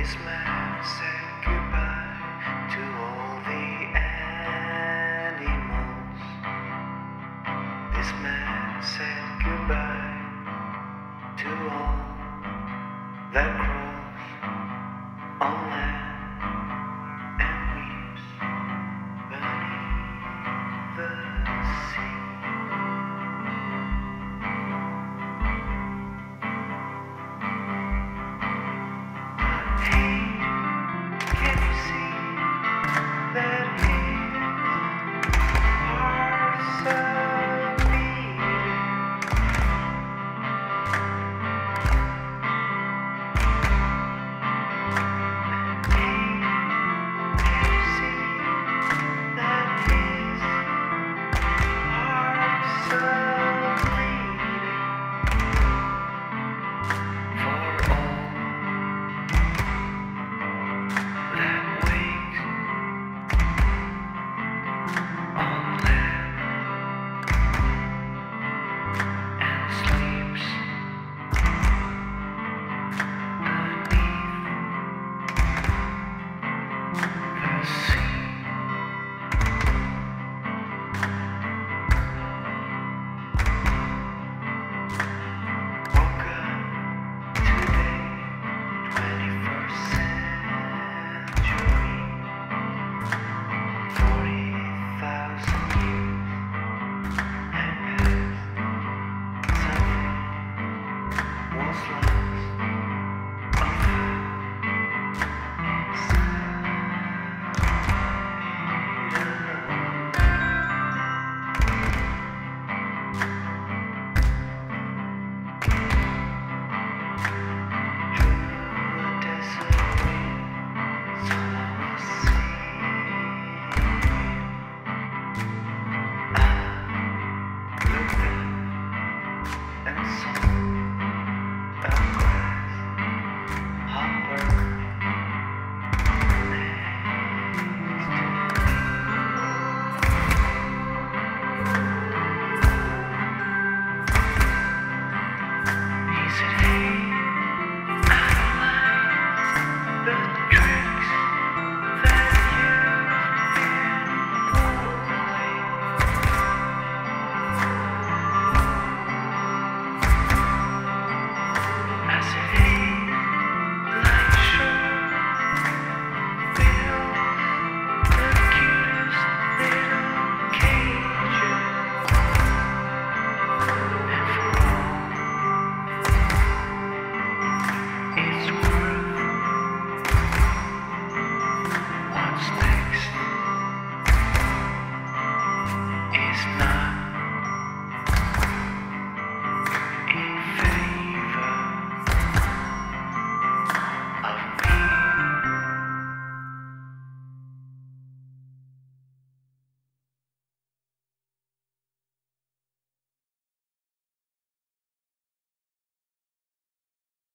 This man said goodbye to all the animals. This man said goodbye to all that crawls on land.